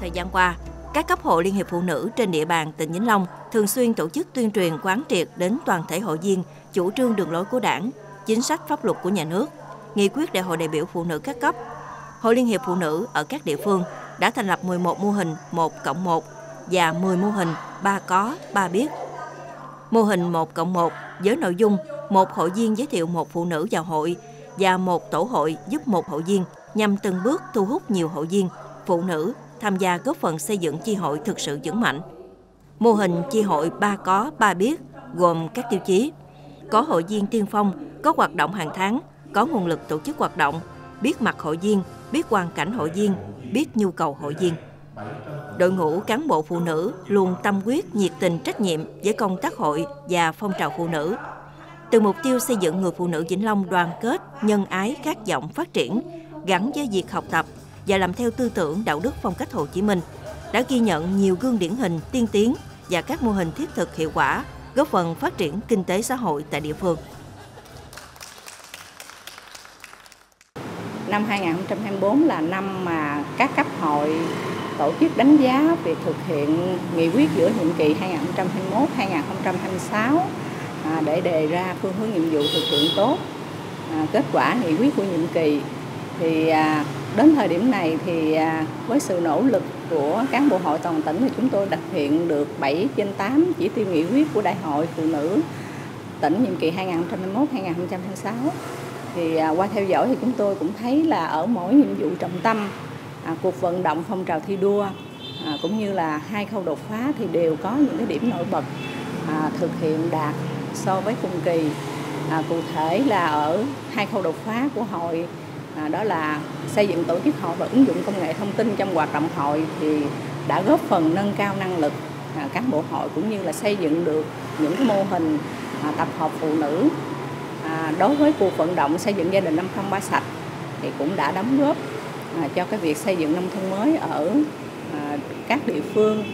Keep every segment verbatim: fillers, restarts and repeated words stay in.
Thời gian qua, các cấp hội Liên hiệp Phụ nữ trên địa bàn tỉnh Vĩnh Long thường xuyên tổ chức tuyên truyền quán triệt đến toàn thể hội viên chủ trương đường lối của Đảng, chính sách pháp luật của nhà nước, nghị quyết đại hội đại biểu phụ nữ các cấp. Hội Liên hiệp Phụ nữ ở các địa phương đã thành lập mười một mô hình một cộng một và mười mô hình ba có, ba biết. Mô hình một cộng một với nội dung một hội viên giới thiệu một phụ nữ vào hội và một tổ hội giúp một hội viên, nhằm từng bước thu hút nhiều hội viên, phụ nữ tham gia góp phần xây dựng chi hội thực sự vững mạnh. Mô hình chi hội ba có, ba biết gồm các tiêu chí: có hội viên tiên phong, có hoạt động hàng tháng, có nguồn lực tổ chức hoạt động, biết mặt hội viên, biết hoàn cảnh hội viên, biết nhu cầu hội viên. Đội ngũ cán bộ phụ nữ luôn tâm quyết, nhiệt tình, trách nhiệm với công tác hội và phong trào phụ nữ. Từ mục tiêu xây dựng người phụ nữ Vĩnh Long đoàn kết, nhân ái, khát vọng phát triển, gắn với việc học tập và làm theo tư tưởng đạo đức phong cách Hồ Chí Minh, đã ghi nhận nhiều gương điển hình tiên tiến và các mô hình thiết thực hiệu quả, góp phần phát triển kinh tế xã hội tại địa phương. Năm hai nghìn không trăm hai mươi tư là năm mà các cấp hội tổ chức đánh giá việc thực hiện nghị quyết giữa nhiệm kỳ hai nghìn không trăm hai mươi mốt đến hai nghìn không trăm hai mươi sáu để đề ra phương hướng nhiệm vụ thực hiện tốt kết quả nghị quyết của nhiệm kỳ. Thì đến thời điểm này thì với sự nỗ lực của cán bộ hội toàn tỉnh thì chúng tôi thực hiện được bảy trên tám chỉ tiêu nghị quyết của Đại hội Phụ nữ tỉnh nhiệm kỳ hai nghìn không trăm hai mươi mốt đến hai nghìn không trăm hai mươi sáu. Thì qua theo dõi thì chúng tôi cũng thấy là ở mỗi nhiệm vụ trọng tâm, à, cuộc vận động phong trào thi đua à, cũng như là hai khâu đột phá thì đều có những cái điểm nổi bật à, thực hiện đạt so với cùng kỳ. À, cụ thể là ở hai khâu đột phá của hội, à, đó là xây dựng tổ chức hội và ứng dụng công nghệ thông tin trong hoạt động hội, thì đã góp phần nâng cao năng lực à, cán bộ hội cũng như là xây dựng được những cái mô hình à, tập hợp phụ nữ. À, đối với cuộc vận động xây dựng gia đình năm không ba sạch thì cũng đã đóng góp à, cho cái việc xây dựng nông thôn mới ở à, các địa phương,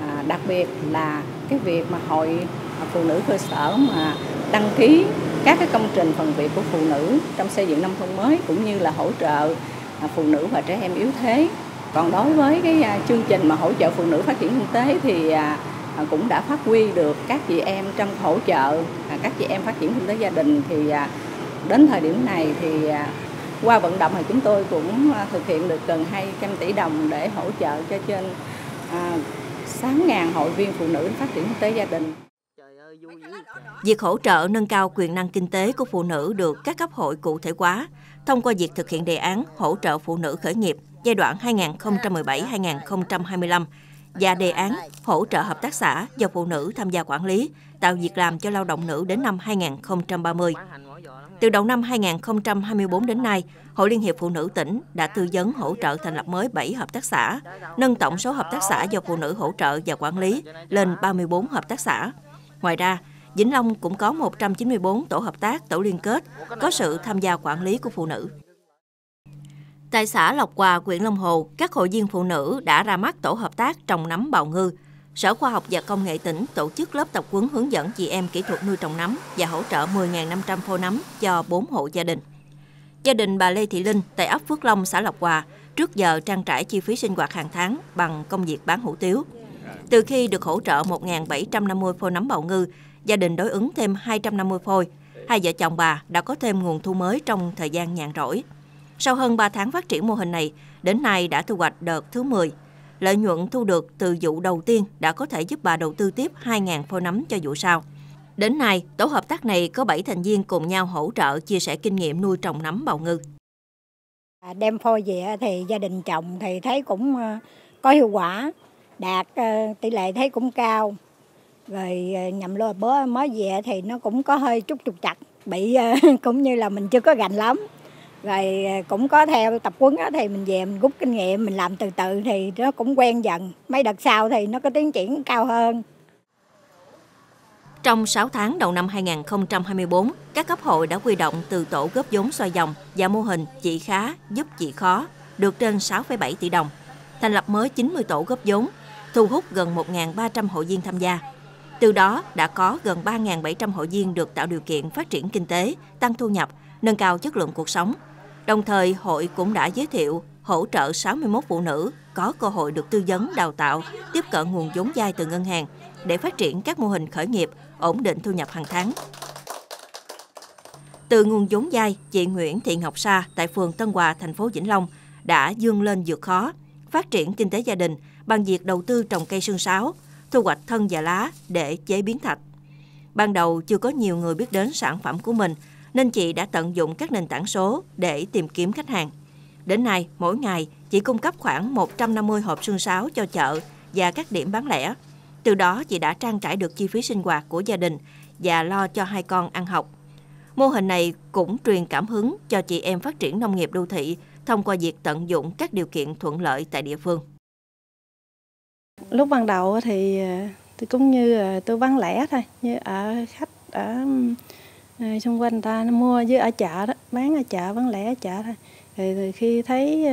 à, đặc biệt là cái việc mà hội à, phụ nữ cơ sở mà đăng ký các cái công trình phần việc của phụ nữ trong xây dựng nông thôn mới, cũng như là hỗ trợ à, phụ nữ và trẻ em yếu thế. Còn đối với cái à, chương trình mà hỗ trợ phụ nữ phát triển kinh tế thì à, cũng đã phát huy được các chị em trong hỗ trợ các chị em phát triển kinh tế gia đình. Thì đến thời điểm này thì qua vận động thì chúng tôi cũng thực hiện được gần hai trăm tỷ đồng để hỗ trợ cho trên sáu nghìn hội viên phụ nữ phát triển kinh tế gia đình. Việc hỗ trợ nâng cao quyền năng kinh tế của phụ nữ được các cấp hội cụ thể hóa thông qua việc thực hiện đề án hỗ trợ phụ nữ khởi nghiệp giai đoạn hai nghìn không trăm mười bảy đến hai nghìn không trăm hai mươi lăm và đề án hỗ trợ hợp tác xã do phụ nữ tham gia quản lý, tạo việc làm cho lao động nữ đến năm hai nghìn không trăm ba mươi. Từ đầu năm hai nghìn không trăm hai mươi tư đến nay, Hội Liên hiệp Phụ nữ tỉnh đã tư vấn hỗ trợ thành lập mới bảy hợp tác xã, nâng tổng số hợp tác xã do phụ nữ hỗ trợ và quản lý lên ba mươi tư hợp tác xã. Ngoài ra, Vĩnh Long cũng có một trăm chín mươi tư tổ hợp tác, tổ liên kết, có sự tham gia quản lý của phụ nữ. Tại xã Lộc Hòa, huyện Long Hồ, các hội viên phụ nữ đã ra mắt tổ hợp tác trồng nấm bào ngư. Sở Khoa học và Công nghệ tỉnh tổ chức lớp tập huấn hướng dẫn chị em kỹ thuật nuôi trồng nấm và hỗ trợ mười nghìn năm trăm phôi nấm cho bốn hộ gia đình. Gia đình bà Lê Thị Linh tại ấp Phước Long, xã Lộc Hòa trước giờ trang trải chi phí sinh hoạt hàng tháng bằng công việc bán hủ tiếu. Từ khi được hỗ trợ một nghìn bảy trăm năm mươi phôi nấm bào ngư, gia đình đối ứng thêm hai trăm năm mươi phôi. Hai vợ chồng bà đã có thêm nguồn thu mới trong thời gian nhàn rỗi. Sau hơn ba tháng phát triển mô hình này, đến nay đã thu hoạch đợt thứ mười. Lợi nhuận thu được từ vụ đầu tiên đã có thể giúp bà đầu tư tiếp hai nghìn phôi nấm cho vụ sau. Đến nay, tổ hợp tác này có bảy thành viên cùng nhau hỗ trợ chia sẻ kinh nghiệm nuôi trồng nấm bào ngư. Đem phôi về thì gia đình trồng thì thấy cũng có hiệu quả, đạt tỷ lệ thấy cũng cao. Rồi nhầm lô bớ mới về thì nó cũng có hơi chút trục trặc, bị cũng như là mình chưa có gành lắm. Rồi cũng có theo tập huấn thì mình về mình rút kinh nghiệm, mình làm từ từ thì nó cũng quen dần. Mấy đợt sau thì nó có tiến triển cao hơn. Trong sáu tháng đầu năm hai nghìn không trăm hai mươi tư, các cấp hội đã huy động từ tổ góp vốn xoay vòng và mô hình chị khá giúp chị khó được trên sáu phẩy bảy tỷ đồng. Thành lập mới chín mươi tổ góp vốn, thu hút gần một nghìn ba trăm hội viên tham gia. Từ đó đã có gần ba nghìn bảy trăm hội viên được tạo điều kiện phát triển kinh tế, tăng thu nhập, nâng cao chất lượng cuộc sống. Đồng thời, hội cũng đã giới thiệu hỗ trợ sáu mươi mốt phụ nữ có cơ hội được tư vấn, đào tạo, tiếp cận nguồn vốn vay từ ngân hàng để phát triển các mô hình khởi nghiệp, ổn định thu nhập hàng tháng. Từ nguồn vốn vay, chị Nguyễn Thị Ngọc Sa tại phường Tân Hòa, thành phố Vĩnh Long đã vươn lên vượt khó, phát triển kinh tế gia đình bằng việc đầu tư trồng cây sương sáo, thu hoạch thân và lá để chế biến thạch. Ban đầu chưa có nhiều người biết đến sản phẩm của mình, nên chị đã tận dụng các nền tảng số để tìm kiếm khách hàng. Đến nay, mỗi ngày chị cung cấp khoảng một trăm năm mươi hộp sương sáo cho chợ và các điểm bán lẻ. Từ đó, chị đã trang trải được chi phí sinh hoạt của gia đình và lo cho hai con ăn học. Mô hình này cũng truyền cảm hứng cho chị em phát triển nông nghiệp đô thị thông qua việc tận dụng các điều kiện thuận lợi tại địa phương. Lúc ban đầu thì tôi cũng như tôi bán lẻ thôi, như ở khách ở xung quanh ta nó mua với ở chợ đó, bán ở chợ, bán lẻ ở chợ thôi. Thì, thì khi thấy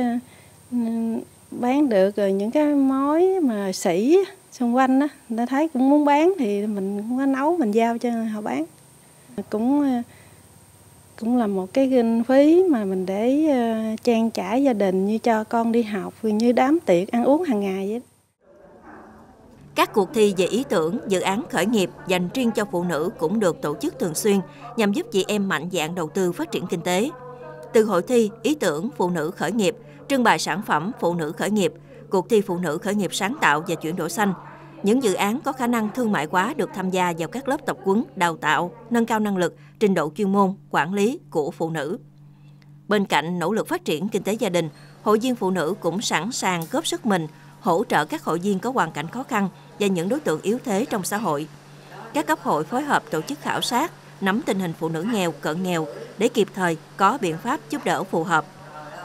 bán được rồi những cái mối mà sỉ xung quanh đó, người ta thấy cũng muốn bán thì mình cũng có nấu mình giao cho họ bán. Cũng cũng là một cái kinh phí mà mình để trang trải gia đình, như cho con đi học, như đám tiệc ăn uống hàng ngày vậy. Các cuộc thi về ý tưởng, dự án khởi nghiệp dành riêng cho phụ nữ cũng được tổ chức thường xuyên nhằm giúp chị em mạnh dạn đầu tư phát triển kinh tế. Từ hội thi ý tưởng phụ nữ khởi nghiệp, trưng bày sản phẩm phụ nữ khởi nghiệp, cuộc thi phụ nữ khởi nghiệp sáng tạo và chuyển đổi xanh, những dự án có khả năng thương mại hóa được tham gia vào các lớp tập huấn, đào tạo, nâng cao năng lực, trình độ chuyên môn, quản lý của phụ nữ. Bên cạnh nỗ lực phát triển kinh tế gia đình, hội viên phụ nữ cũng sẵn sàng góp sức mình hỗ trợ các hội viên có hoàn cảnh khó khăn và những đối tượng yếu thế trong xã hội. Các cấp hội phối hợp tổ chức khảo sát, nắm tình hình phụ nữ nghèo, cận nghèo để kịp thời có biện pháp giúp đỡ phù hợp.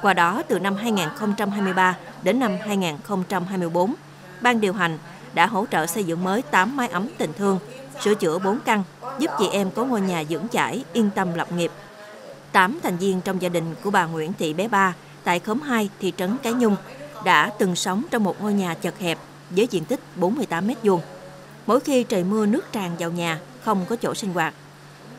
Qua đó, từ năm hai nghìn không trăm hai mươi ba đến năm hai nghìn không trăm hai mươi bốn, Ban điều hành đã hỗ trợ xây dựng mới tám mái ấm tình thương, sửa chữa bốn căn, giúp chị em có ngôi nhà vững chãi, yên tâm lập nghiệp. tám thành viên trong gia đình của bà Nguyễn Thị Bé Ba tại khóm hai, thị trấn Cái Nhum đã từng sống trong một ngôi nhà chật hẹp với diện tích bốn mươi tám mét vuông. Mỗi khi trời mưa nước tràn vào nhà, không có chỗ sinh hoạt.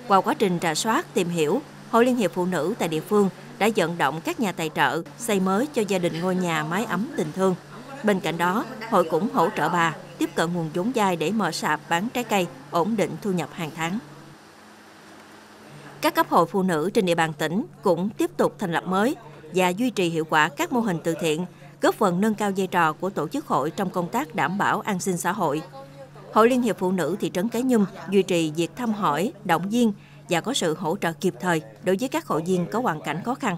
Qua quá trình rà soát, tìm hiểu, Hội Liên hiệp Phụ nữ tại địa phương đã vận động các nhà tài trợ xây mới cho gia đình ngôi nhà mái ấm tình thương. Bên cạnh đó, hội cũng hỗ trợ bà tiếp cận nguồn vốn vay để mở sạp bán trái cây, ổn định thu nhập hàng tháng. Các cấp hội phụ nữ trên địa bàn tỉnh cũng tiếp tục thành lập mới và duy trì hiệu quả các mô hình từ thiện, góp phần nâng cao vai trò của tổ chức hội trong công tác đảm bảo an sinh xã hội. Hội Liên hiệp Phụ nữ thị trấn Cái Nhum duy trì việc thăm hỏi, động viên và có sự hỗ trợ kịp thời đối với các hội viên có hoàn cảnh khó khăn.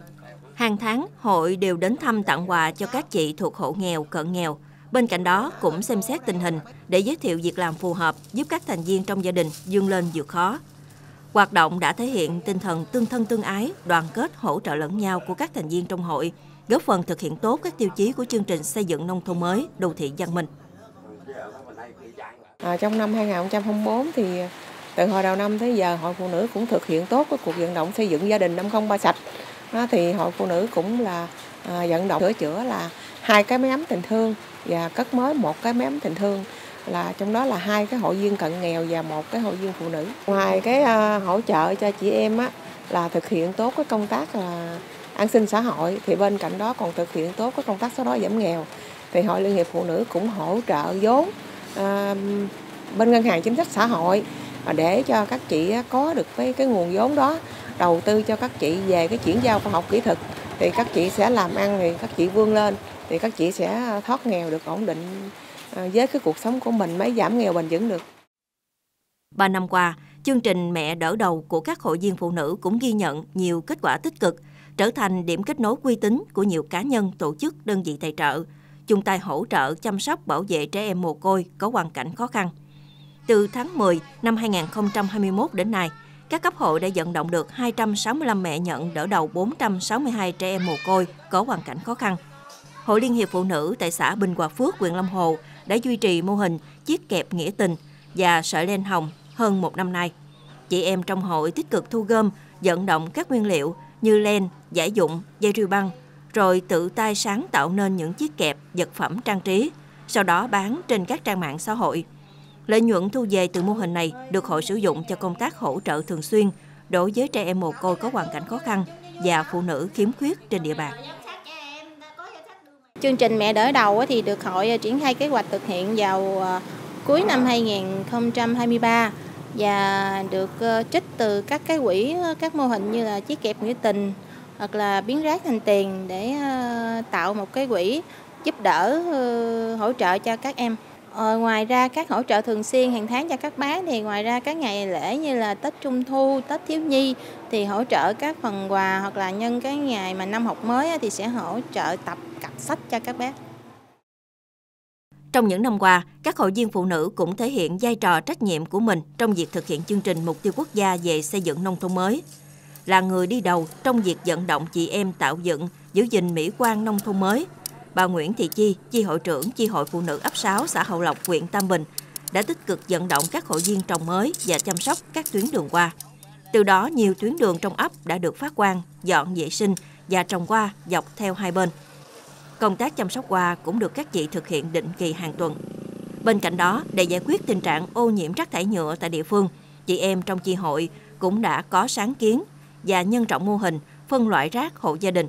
Hàng tháng, hội đều đến thăm tặng quà cho các chị thuộc hộ nghèo, cận nghèo. Bên cạnh đó, cũng xem xét tình hình để giới thiệu việc làm phù hợp giúp các thành viên trong gia đình vươn lên vượt khó. Hoạt động đã thể hiện tinh thần tương thân tương ái, đoàn kết hỗ trợ lẫn nhau của các thành viên trong hội, góp phần thực hiện tốt các tiêu chí của chương trình xây dựng nông thôn mới, đô thị văn minh. À, trong năm hai nghìn không trăm hai mươi bốn thì từ hồi đầu năm tới giờ, Hội Phụ Nữ cũng thực hiện tốt cái cuộc vận động xây dựng gia đình năm không ba sạch. Đó, thì Hội Phụ Nữ cũng là à, vận động sửa chữa là hai cái máy ấm tình thương và cất mới một cái máy ấm tình thương, là trong đó là hai cái hội viên cận nghèo và một cái hội viên phụ nữ. Ngoài cái à, hỗ trợ cho chị em á, là thực hiện tốt cái công tác là an sinh xã hội, thì bên cạnh đó còn thực hiện tốt cái công tác xóa đói giảm nghèo. Thì Hội Liên hiệp Phụ nữ cũng hỗ trợ vốn à, bên ngân hàng chính sách xã hội để cho các chị có được cái, cái nguồn vốn đó, đầu tư cho các chị về cái chuyển giao khoa học kỹ thuật, thì các chị sẽ làm ăn, thì các chị vươn lên, thì các chị sẽ thoát nghèo được, ổn định với cái cuộc sống của mình mới giảm nghèo bền vững được. Ba năm qua, chương trình Mẹ đỡ đầu của các hội viên phụ nữ cũng ghi nhận nhiều kết quả tích cực, trở thành điểm kết nối uy tín của nhiều cá nhân, tổ chức, đơn vị tài trợ, chung tay hỗ trợ chăm sóc bảo vệ trẻ em mồ côi có hoàn cảnh khó khăn. Từ tháng mười năm hai nghìn không trăm hai mươi mốt đến nay, các cấp hội đã vận động được hai trăm sáu mươi lăm mẹ nhận đỡ đầu bốn trăm sáu mươi hai trẻ em mồ côi có hoàn cảnh khó khăn. Hội Liên hiệp Phụ nữ tại xã Bình Hòa Phước, huyện Long Hồ đã duy trì mô hình chiếc kẹp nghĩa tình và sợi len hồng hơn một năm nay. Chị em trong hội tích cực thu gom, vận động các nguyên liệu như len, giải dụng, dây rìu băng, rồi tự tay sáng tạo nên những chiếc kẹp, vật phẩm trang trí, sau đó bán trên các trang mạng xã hội. Lợi nhuận thu về từ mô hình này được hội sử dụng cho công tác hỗ trợ thường xuyên đối với trẻ em mồ côi có hoàn cảnh khó khăn và phụ nữ khiếm khuyết trên địa bàn. Chương trình Mẹ Đỡ Đầu thì được hội triển khai kế hoạch thực hiện vào cuối năm hai nghìn không trăm hai mươi ba và được trích từ các cái quỹ, các mô hình như là chiếc kẹp nghĩa tình hoặc là biến rác thành tiền để tạo một cái quỹ giúp đỡ, hỗ trợ cho các em. Ờ, ngoài ra các hỗ trợ thường xuyên hàng tháng cho các bác thì ngoài ra các ngày lễ như là Tết Trung Thu, Tết Thiếu Nhi thì hỗ trợ các phần quà hoặc là nhân cái ngày mà năm học mới thì sẽ hỗ trợ tập cặp sách cho các bác. Trong những năm qua, các hội viên phụ nữ cũng thể hiện vai trò trách nhiệm của mình trong việc thực hiện chương trình Mục tiêu Quốc gia về xây dựng nông thôn mới. Là người đi đầu trong việc vận động chị em tạo dựng, giữ gìn mỹ quan nông thôn mới, bà Nguyễn Thị Chi, chi hội trưởng chi hội phụ nữ ấp sáu xã Hậu Lộc, huyện Tam Bình, đã tích cực vận động các hội viên trồng mới và chăm sóc các tuyến đường hoa. Từ đó, nhiều tuyến đường trong ấp đã được phát quang, dọn vệ sinh và trồng hoa dọc theo hai bên. Công tác chăm sóc hoa cũng được các chị thực hiện định kỳ hàng tuần. Bên cạnh đó, để giải quyết tình trạng ô nhiễm rác thải nhựa tại địa phương, chị em trong chi hội cũng đã có sáng kiến và nhân rộng mô hình phân loại rác hộ gia đình.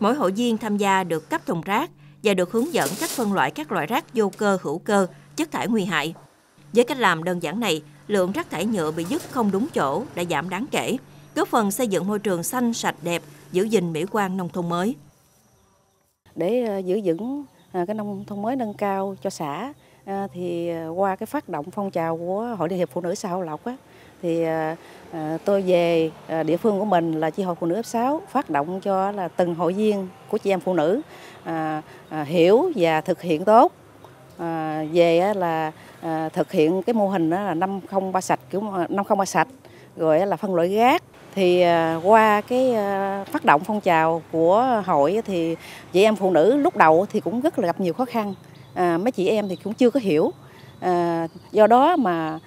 Mỗi hội viên tham gia được cấp thùng rác và được hướng dẫn cách phân loại các loại rác vô cơ, hữu cơ, chất thải nguy hại. Với cách làm đơn giản này, lượng rác thải nhựa bị vứt không đúng chỗ đã giảm đáng kể, góp phần xây dựng môi trường xanh, sạch, đẹp, giữ gìn mỹ quan nông thôn mới. Để giữ vững cái nông thôn mới nâng cao cho xã, thì qua cái phát động phong trào của Hội Liên hiệp Phụ nữ xã Hậu Lộc thì tôi về địa phương của mình là chi hội phụ nữ ấp sáu, phát động cho là từng hội viên của chị em phụ nữ hiểu và thực hiện tốt về là thực hiện cái mô hình đó là năm không ba sạch, kiểu năm không ba sạch, rồi là phân loại rác. Thì qua cái phát động phong trào của hội thì chị em phụ nữ lúc đầu thì cũng rất là gặp nhiều khó khăn, mấy chị em thì cũng chưa có hiểu. Do đó mà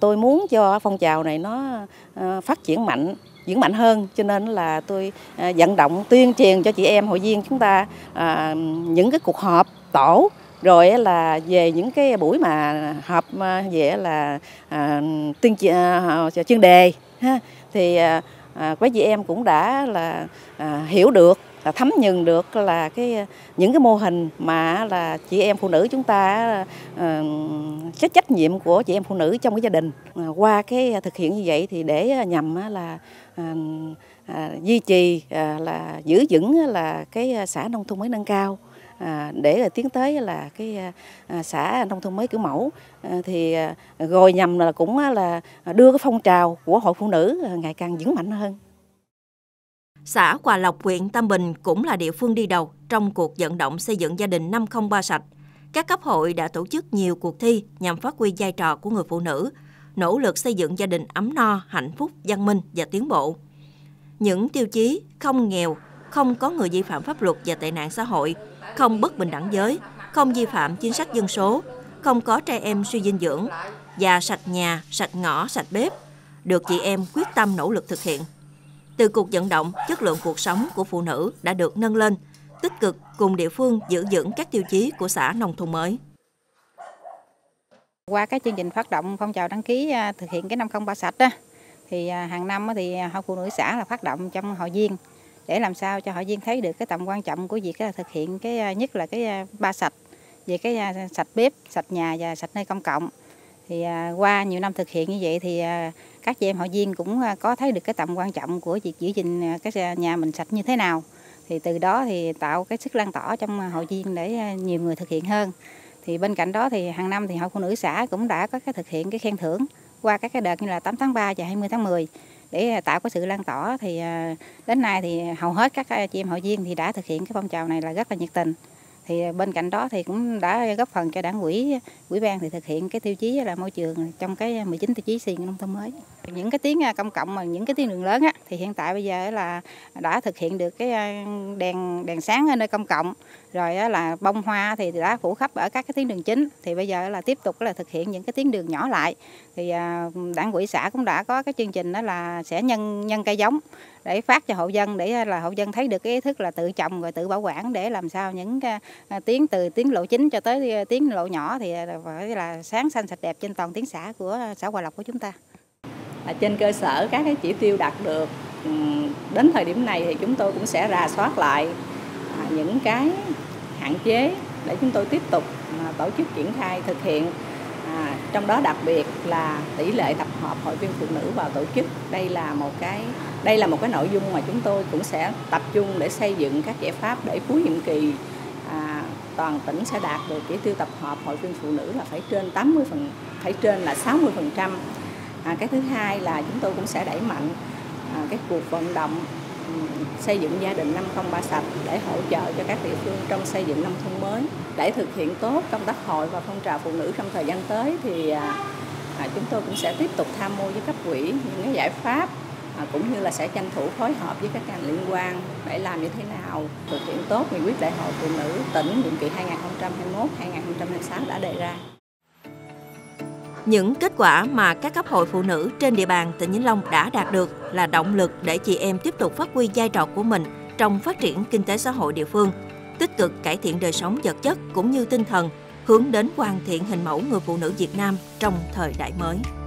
tôi muốn cho phong trào này nó phát triển mạnh, diễn mạnh hơn, cho nên là tôi vận động tuyên truyền cho chị em hội viên chúng ta những cái cuộc họp tổ, rồi là về những cái buổi mà họp về là tuyên chuyên đề ha, thì quý chị em cũng đã là hiểu được, là thấm nhuần được là cái những cái mô hình mà là chị em phụ nữ chúng ta cái trách nhiệm của chị em phụ nữ trong cái gia đình. Qua cái thực hiện như vậy thì để nhằm là duy trì là giữ vững là cái xã nông thôn mới nâng cao, để là tiến tới là cái xã nông thôn mới kiểu mẫu, thì rồi nhằm là cũng là đưa cái phong trào của hội phụ nữ ngày càng vững mạnh hơn. Xã Hòa Lộc, huyện Tam Bình cũng là địa phương đi đầu trong cuộc vận động xây dựng gia đình năm không ba sạch. Các cấp hội đã tổ chức nhiều cuộc thi nhằm phát huy vai trò của người phụ nữ, nỗ lực xây dựng gia đình ấm no, hạnh phúc, văn minh và tiến bộ. Những tiêu chí không nghèo, không có người vi phạm pháp luật và tệ nạn xã hội, không bất bình đẳng giới, không vi phạm chính sách dân số, không có trẻ em suy dinh dưỡng và sạch nhà, sạch ngõ, sạch bếp được chị em quyết tâm nỗ lực thực hiện. Từ cuộc vận động, chất lượng cuộc sống của phụ nữ đã được nâng lên, tích cực cùng địa phương giữ vững các tiêu chí của xã nông thôn mới. Qua các chương trình phát động phong trào đăng ký thực hiện cái năm không ba sạch đó, thì hàng năm thì hội phụ nữ xã là phát động trong hội viên để làm sao cho hội viên thấy được cái tầm quan trọng của việc thực hiện cái nhất là cái ba sạch, về cái sạch bếp, sạch nhà và sạch nơi công cộng. Thì qua nhiều năm thực hiện như vậy thì các chị em hội viên cũng có thấy được cái tầm quan trọng của việc giữ gìn cái nhà mình sạch như thế nào. Thì từ đó thì tạo cái sức lan tỏa trong hội viên để nhiều người thực hiện hơn. Thì bên cạnh đó thì hàng năm thì hội phụ nữ xã cũng đã có cái thực hiện cái khen thưởng qua các cái đợt như là tám tháng ba và hai mươi tháng mười để tạo cái sự lan tỏa. Thì đến nay thì hầu hết các chị em hội viên thì đã thực hiện cái phong trào này là rất là nhiệt tình. Thì bên cạnh đó thì cũng đã góp phần cho đảng ủy, ủy ban thì thực hiện cái tiêu chí là môi trường trong cái mười chín tiêu chí xây dựng nông thôn mới. Những cái tuyến công cộng mà những cái tuyến đường lớn á, thì hiện tại bây giờ là đã thực hiện được cái đèn đèn sáng ở nơi công cộng, rồi là bông hoa thì đã phủ khắp ở các cái tuyến đường chính. Thì bây giờ là tiếp tục là thực hiện những cái tuyến đường nhỏ lại. Thì đảng ủy xã cũng đã có cái chương trình đó là sẽ nhân nhân cây giống để phát cho hộ dân, để là hộ dân thấy được cái ý thức là tự trồng rồi tự bảo quản, để làm sao những tuyến từ tuyến lộ chính cho tới tuyến lộ nhỏ thì phải là sáng xanh sạch đẹp trên toàn tuyến xã của xã Hòa Lộc của chúng ta. À, trên cơ sở các cái chỉ tiêu đạt được đến thời điểm này thì chúng tôi cũng sẽ rà soát lại những cái hạn chế để chúng tôi tiếp tục tổ chức triển khai thực hiện. À, trong đó đặc biệt là tỷ lệ tập hợp hội viên phụ nữ vào tổ chức, đây là một cái đây là một cái nội dung mà chúng tôi cũng sẽ tập trung để xây dựng các giải pháp để cuối nhiệm kỳ à, toàn tỉnh sẽ đạt được chỉ tiêu tập hợp hội viên phụ nữ là phải trên tám mươi phần phải trên là sáu mươi phần trăm. À, cái thứ hai là chúng tôi cũng sẽ đẩy mạnh à, cái cuộc vận động xây dựng gia đình năm không ba sạch để hỗ trợ cho các địa phương trong xây dựng nông thôn mới. Để thực hiện tốt công tác hội và phong trào phụ nữ trong thời gian tới thì à, chúng tôi cũng sẽ tiếp tục tham mưu với cấp ủy những cái giải pháp à, cũng như là sẽ tranh thủ phối hợp với các ngành liên quan để làm như thế nào thực hiện tốt nghị quyết đại hội phụ nữ tỉnh nhiệm kỳ hai nghìn không trăm hai mươi mốt đến hai nghìn không trăm hai mươi sáu đã đề ra. Những kết quả mà các cấp hội phụ nữ trên địa bàn tỉnh Vĩnh Long đã đạt được là động lực để chị em tiếp tục phát huy vai trò của mình trong phát triển kinh tế xã hội địa phương, tích cực cải thiện đời sống vật chất cũng như tinh thần, hướng đến hoàn thiện hình mẫu người phụ nữ Việt Nam trong thời đại mới.